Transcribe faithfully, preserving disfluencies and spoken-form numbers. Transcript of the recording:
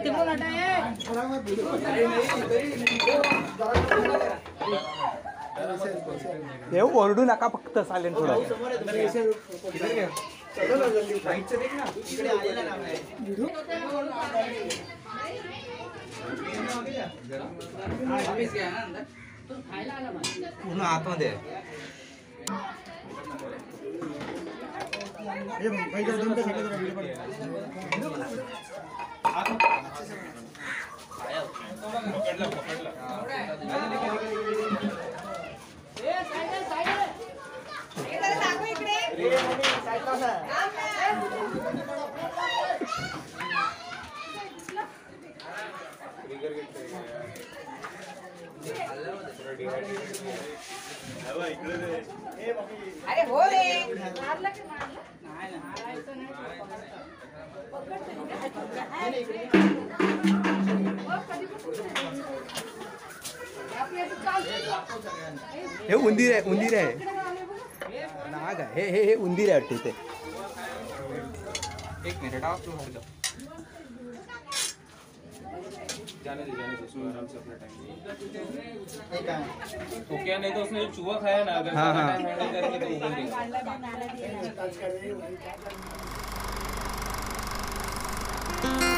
देव ओरडू नका फक्त सायलेंट थोडा पूर्ण आतमध्ये अरे हो रे मारला की मारला नाही मारायचं नाही पकडते हे उंदीर आहे उंदीर आहे नाग आहे हे हे उंदीर आहे वाटते ते एक मिनिट ऑफ हो जाओ जाने दे जाने दे उसमें आराम से अपना टाइम तो क्या नहीं तो उसने जो चूहा खाया ना अगर हाँ हाँ करके तो उगल गया।